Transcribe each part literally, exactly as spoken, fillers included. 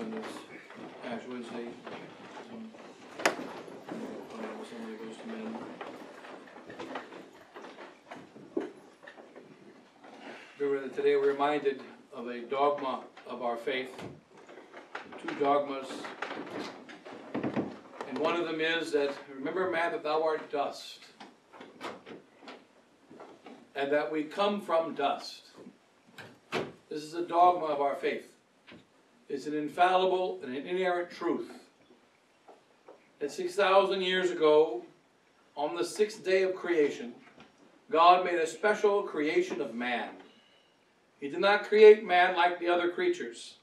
on this Ash Wednesday. Um, somebody goes to men. Remember that today we're reminded of a dogma of our faith, two dogmas, and one of them is that, remember man that thou art dust, and that we come from dust. This is a dogma of our faith. It's an infallible and an inerrant truth. That six thousand years ago, on the sixth day of creation, God made a special creation of man. He did not create man like the other creatures.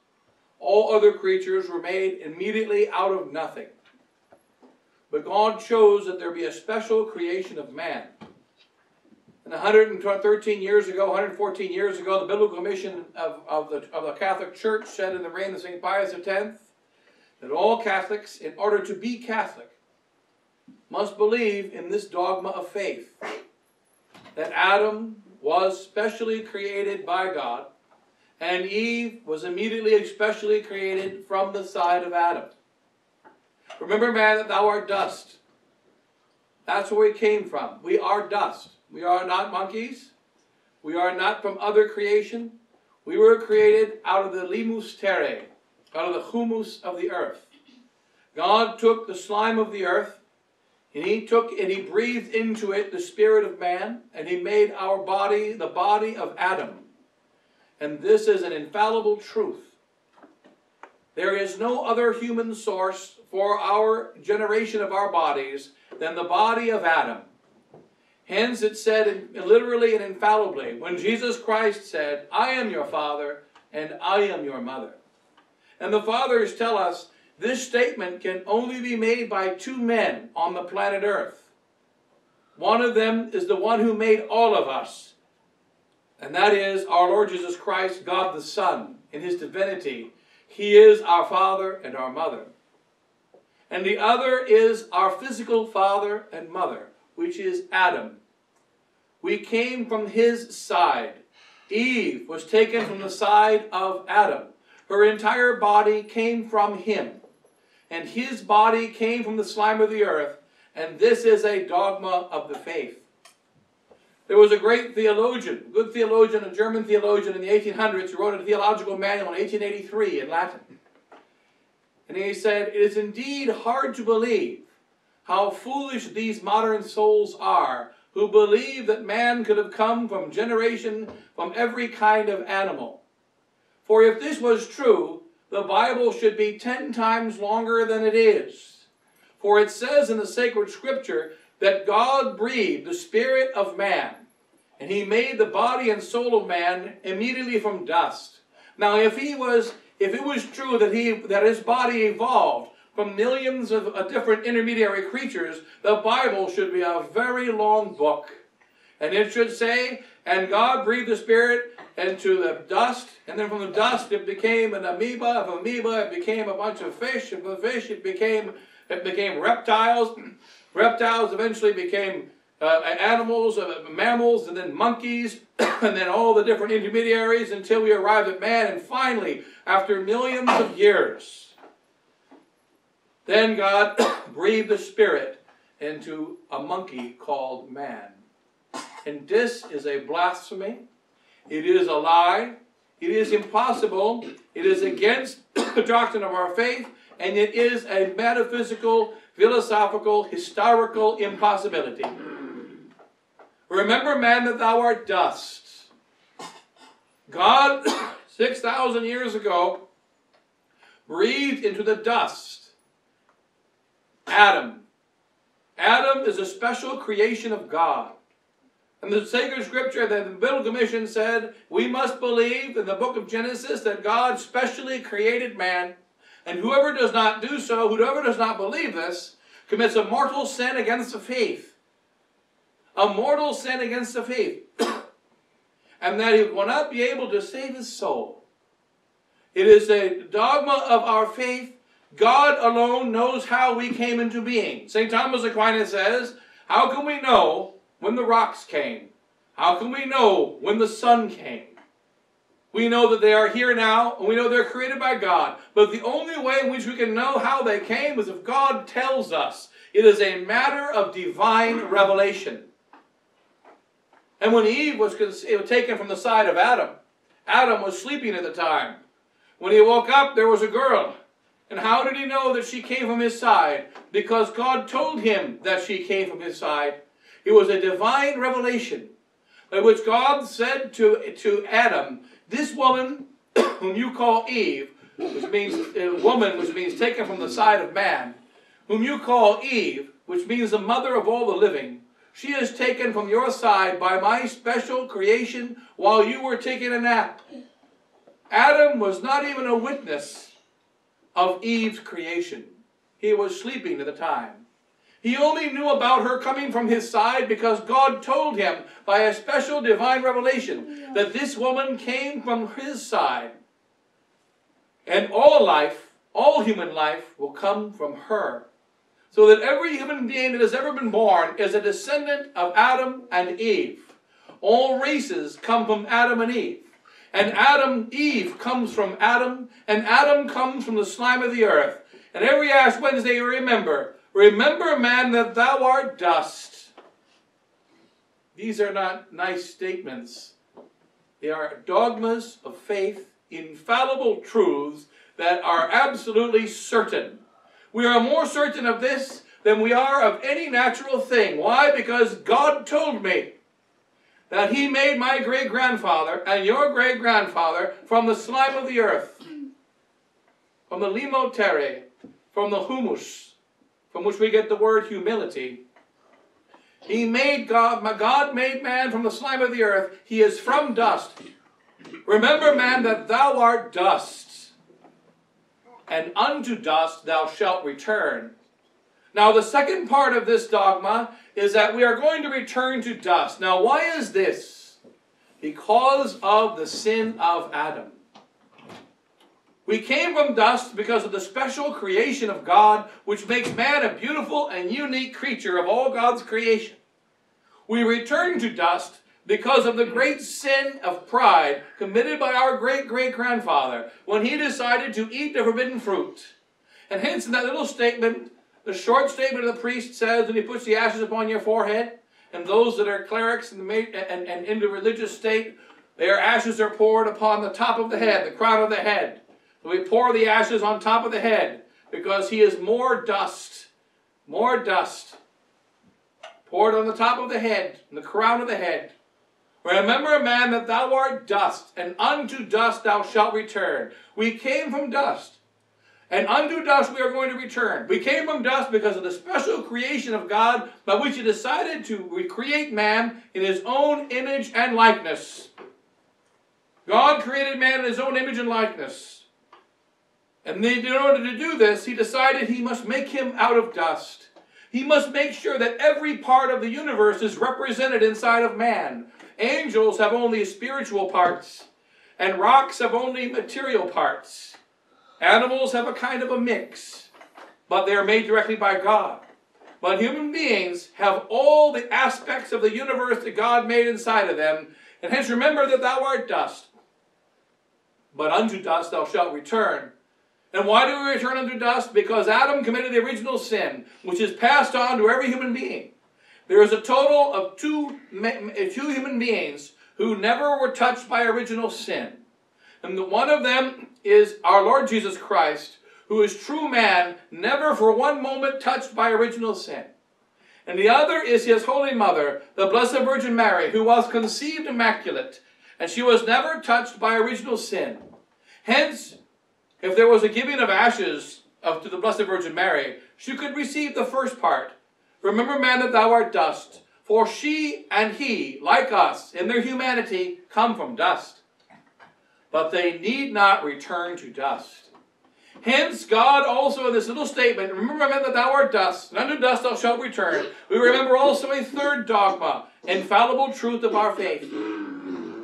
All other creatures were made immediately out of nothing. But God chose that there be a special creation of man. And one hundred thirteen years ago, one hundred fourteen years ago, the biblical mission of, of, the, of the Catholic Church said in the reign of Saint Pius X that all Catholics, in order to be Catholic, must believe in this dogma of faith, that Adam was specially created by God, and Eve was immediately specially created from the side of Adam. Remember, man, that thou art dust. That's where we came from. We are dust. We are not monkeys. We are not from other creation. We were created out of the limus terrae, out of the humus of the earth. God took the slime of the earth, and he took and he breathed into it the spirit of man, and he made our body the body of Adam. And this is an infallible truth. There is no other human source for our generation of our bodies than the body of Adam. Hence it said literally and infallibly, when Jesus Christ said, I am your father and I am your mother. And the fathers tell us this statement can only be made by two men on the planet Earth. One of them is the one who made all of us. And that is our Lord Jesus Christ, God the Son, in his divinity. He is our father and our mother. And the other is our physical father and mother, which is Adam. We came from his side. Eve was taken from the side of Adam. Her entire body came from him. And his body came from the slime of the earth. And this is a dogma of the faith. There was a great theologian, good theologian, a German theologian in the eighteen hundreds who wrote a theological manual in eighteen eighty-three in Latin. And he said, it is indeed hard to believe how foolish these modern souls are who believe that man could have come from generation from every kind of animal. For if this was true, the Bible should be ten times longer than it is. For it says in the sacred scripture that God breathed the spirit of man, and he made the body and soul of man immediately from dust. Now if he was, if it was true that he that his body evolved from millions of different intermediary creatures, the Bible should be a very long book. And it should say, and God breathed the Spirit into the dust, and then from the dust it became an amoeba, of amoeba it became a bunch of fish, and from fish it became, it became reptiles. Reptiles eventually became uh, animals, uh, mammals, and then monkeys, and then all the different intermediaries until we arrived at man, and finally, after millions of years, then God breathed the spirit into a monkey called man. And this is a blasphemy. It is a lie. It is impossible. It is against the doctrine of our faith. And it is a metaphysical, philosophical, historical impossibility. Remember, man, that thou art dust. God, six thousand years ago, breathed into the dust Adam. Adam is a special creation of God. And the sacred scripture that the biblical mission said, we must believe in the book of Genesis that God specially created man. And whoever does not do so, whoever does not believe this, commits a mortal sin against the faith. A mortal sin against the faith. And that he will not be able to save his soul. It is a dogma of our faith. God alone knows how we came into being. Saint Thomas Aquinas says, how can we know when the rocks came? How can we know when the sun came? We know that they are here now, and we know they're created by God. But the only way in which we can know how they came is if God tells us. It is a matter of divine revelation. And when Eve was taken from the side of Adam, Adam was sleeping at the time. When he woke up, there was a girl. And how did he know that she came from his side? Because God told him that she came from his side. It was a divine revelation by which God said to, to Adam, this woman whom you call Eve, which means uh, woman, which means taken from the side of man, whom you call Eve, which means the mother of all the living, she is taken from your side by my special creation while you were taking a nap. Adam was not even a witness of Eve's creation. He was sleeping at the time. He only knew about her coming from his side because God told him by a special divine revelation that this woman came from his side. And all life, all human life, will come from her. So that every human being that has ever been born is a descendant of Adam and Eve. All races come from Adam and Eve. And Adam, Eve comes from Adam, and Adam comes from the slime of the earth. And every Ash Wednesday, remember, remember, man, that thou art dust. These are not nice statements. They are dogmas of faith, infallible truths that are absolutely certain. We are more certain of this than we are of any natural thing. Why? Because God told me that he made my great-grandfather and your great-grandfather from the slime of the earth, from the limo terre, from the humus, from which we get the word humility. He made God, my God made man from the slime of the earth. He is from dust. Remember, man, that thou art dust. And unto dust thou shalt return. Now the second part of this dogma is that we are going to return to dust. Now why is this? Because of the sin of Adam. We came from dust because of the special creation of God, which makes man a beautiful and unique creature of all God's creation. We return to dust because of the great sin of pride committed by our great-great-grandfather when he decided to eat the forbidden fruit. And hence in that little statement, the short statement of the priest says, when he puts the ashes upon your forehead, and those that are clerics and, and, and in the religious state, their ashes are poured upon the top of the head, the crown of the head. So we pour the ashes on top of the head because he is more dust, more dust, poured on the top of the head, and the crown of the head. Remember, man, that thou art dust, and unto dust thou shalt return. We came from dust, and unto dust we are going to return. We came from dust because of the special creation of God by which he decided to recreate man in his own image and likeness. God created man in his own image and likeness. And in order to do this, he decided he must make him out of dust. He must make sure that every part of the universe is represented inside of man. Angels have only spiritual parts, and rocks have only material parts. Animals have a kind of a mix, but they are made directly by God. But human beings have all the aspects of the universe that God made inside of them, and hence remember that thou art dust, but unto dust thou shalt return. And why do we return unto dust? Because Adam committed the original sin, which is passed on to every human being. There is a total of two, two human beings who never were touched by original sin. And the one of them is our Lord Jesus Christ, who is true man, never for one moment touched by original sin. And the other is his Holy Mother, the Blessed Virgin Mary, who was conceived immaculate, and she was never touched by original sin. Hence, if there was a giving of ashes to the Blessed Virgin Mary, she could receive the first part. Remember, man, that thou art dust, for she and he, like us, in their humanity, come from dust. But they need not return to dust. Hence, God also in this little statement, remember, man, that thou art dust, and unto dust thou shalt return. We remember also a third dogma, infallible truth of our faith.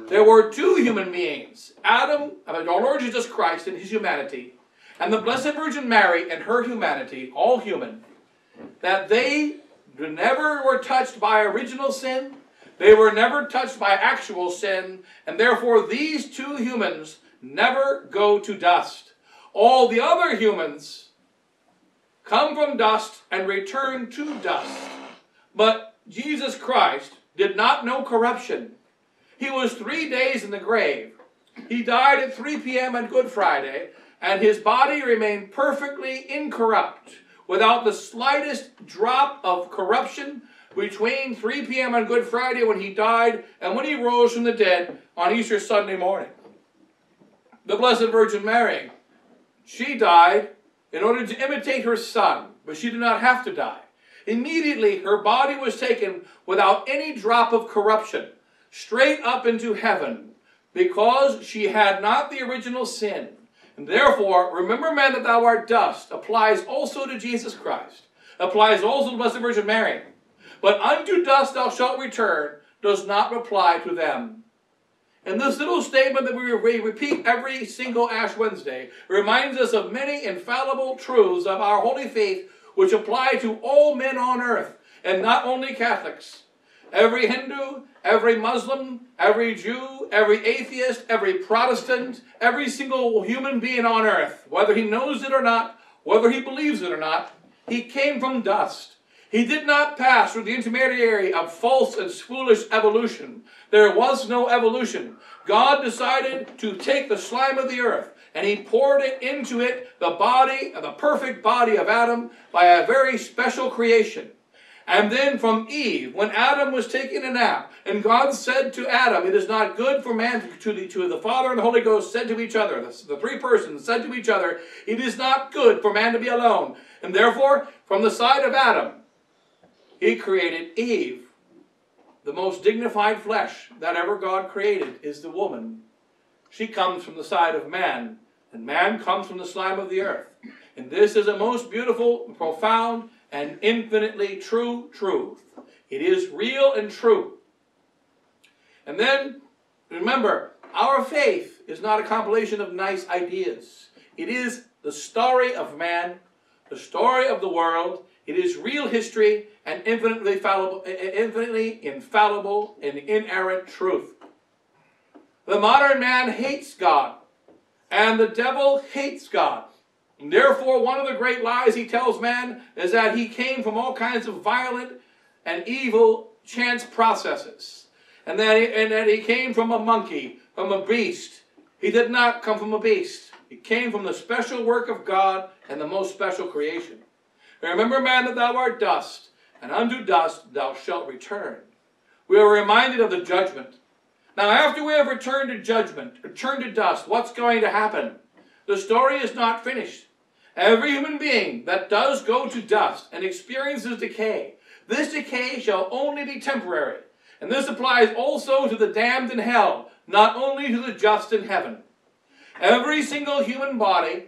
There were two human beings, Adam, our Lord Jesus Christ in his humanity, and the Blessed Virgin Mary in her humanity, all human, that they never were touched by original sin. They were never touched by actual sin, and therefore these two humans never go to dust. All the other humans come from dust and return to dust. But Jesus Christ did not know corruption. He was three days in the grave. He died at three p m on Good Friday, and his body remained perfectly incorrupt, without the slightest drop of corruption between three p m on Good Friday when he died and when he rose from the dead on Easter Sunday morning. The Blessed Virgin Mary, she died in order to imitate her son, but she did not have to die. Immediately, her body was taken without any drop of corruption, straight up into heaven, because she had not the original sin. And therefore, remember, man, that thou art dust, applies also to Jesus Christ, applies also to the Blessed Virgin Mary. But unto dust thou shalt return does not apply to them. And this little statement that we repeat every single Ash Wednesday reminds us of many infallible truths of our holy faith which apply to all men on earth, and not only Catholics. Every Hindu, every Muslim, every Jew, every atheist, every Protestant, every single human being on earth, whether he knows it or not, whether he believes it or not, he came from dust. He did not pass through the intermediary of false and foolish evolution. There was no evolution. God decided to take the slime of the earth, and he poured it into it, the body, the perfect body of Adam, by a very special creation. And then from Eve, when Adam was taking a nap, and God said to Adam, it is not good for man to the, to the Father and the Holy Ghost said to each other, the, the three persons said to each other, it is not good for man to be alone. And therefore, from the side of Adam, he created Eve. The most dignified flesh that ever God created is the woman. She comes from the side of man, and man comes from the slime of the earth. And this is a most beautiful, profound, and infinitely true truth. It is real and true. And then, remember, our faith is not a compilation of nice ideas. It is the story of man, the story of the world. It is real history and infinitely, fallible, infinitely infallible and inerrant truth. The modern man hates God, and the devil hates God. And therefore, one of the great lies he tells man is that he came from all kinds of violent and evil chance processes. And that, he, and that he came from a monkey, from a beast. He did not come from a beast. He came from the special work of God and the most special creation. Remember, man, that thou art dust, and unto dust thou shalt return. We are reminded of the judgment. Now, after we have returned to judgment, returned to dust, what's going to happen? The story is not finished. Every human being that does go to dust and experiences decay, this decay shall only be temporary. And this applies also to the damned in hell, not only to the just in heaven. Every single human body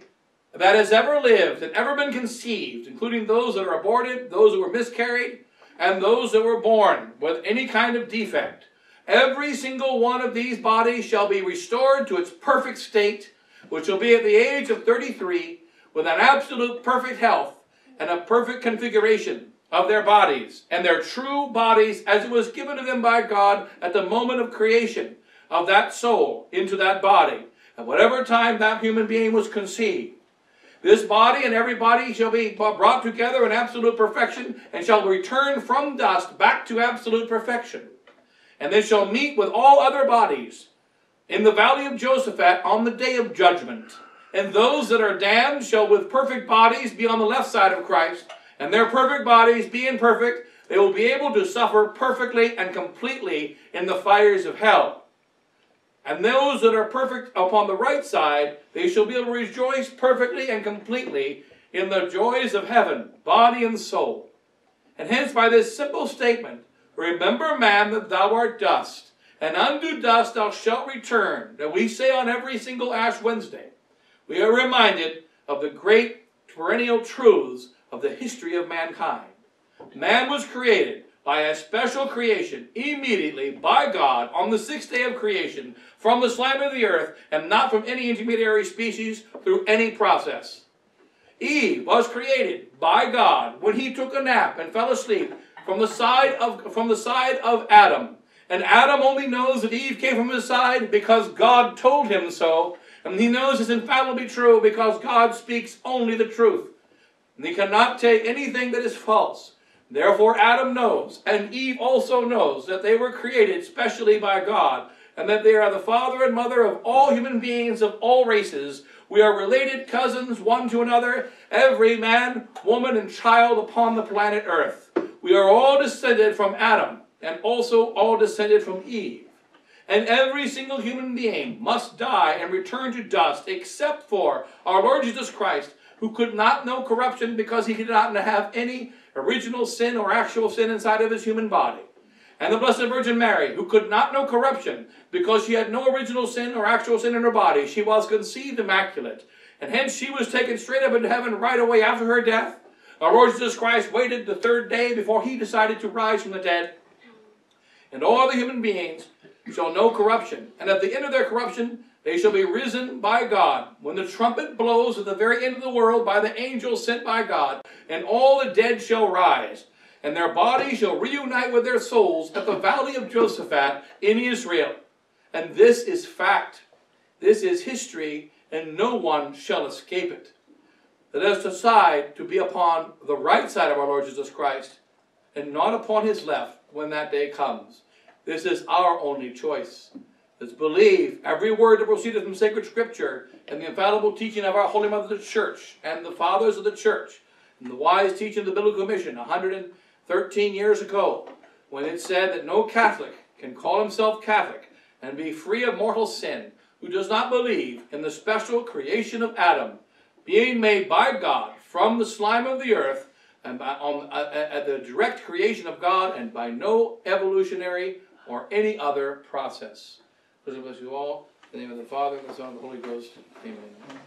that has ever lived and ever been conceived, including those that are aborted, those that were miscarried, and those that were born with any kind of defect, every single one of these bodies shall be restored to its perfect state, which will be at the age of thirty-three, with an absolute perfect health and a perfect configuration of their bodies and their true bodies as it was given to them by God at the moment of creation of that soul into that body at whatever time that human being was conceived. This body and every body shall be brought together in absolute perfection and shall return from dust back to absolute perfection. And they shall meet with all other bodies in the valley of Josaphat on the day of judgment. And those that are damned shall with perfect bodies be on the left side of Christ, and their perfect bodies being perfect, they will be able to suffer perfectly and completely in the fires of hell. And those that are perfect upon the right side, they shall be able to rejoice perfectly and completely in the joys of heaven, body and soul. And hence by this simple statement, remember, man, that thou art dust, and unto dust thou shalt return, that we say on every single Ash Wednesday, we are reminded of the great perennial truths of the history of mankind. Man was created by a special creation immediately by God on the sixth day of creation from the slime of the earth and not from any intermediary species through any process. Eve was created by God when he took a nap and fell asleep from the side of, from the side of Adam. And Adam only knows that Eve came from his side because God told him so. And he knows it's infallibly true because God speaks only the truth. And he cannot take anything that is false. Therefore Adam knows, and Eve also knows, that they were created specially by God, and that they are the father and mother of all human beings of all races. We are related cousins one to another, every man, woman, and child upon the planet Earth. We are all descended from Adam, and also all descended from Eve. And every single human being must die and return to dust, except for our Lord Jesus Christ, who could not know corruption because he did not have any original sin or actual sin inside of his human body. And the Blessed Virgin Mary, who could not know corruption because she had no original sin or actual sin in her body. She was conceived immaculate, and hence she was taken straight up into heaven right away after her death. Our Lord Jesus Christ waited the third day before he decided to rise from the dead. And all the human beings shall know corruption, and at the end of their corruption they shall be risen by God, when the trumpet blows at the very end of the world by the angel sent by God, and all the dead shall rise, and their bodies shall reunite with their souls at the valley of Josaphat in Israel. And this is fact, this is history, and no one shall escape it. Let us decide to be upon the right side of our Lord Jesus Christ, and not upon his left when that day comes. This is our only choice. Let's believe every word that proceeded from sacred scripture and the infallible teaching of our Holy Mother the Church and the fathers of the church and the wise teaching of the Biblical Mission one hundred thirteen years ago, when it said that no Catholic can call himself Catholic and be free of mortal sin who does not believe in the special creation of Adam, being made by God from the slime of the earth, and by, um, at the direct creation of God, and by no evolutionary or any other process. God bless you all. In the name of the Father, and the Son, and the Holy Ghost. Amen.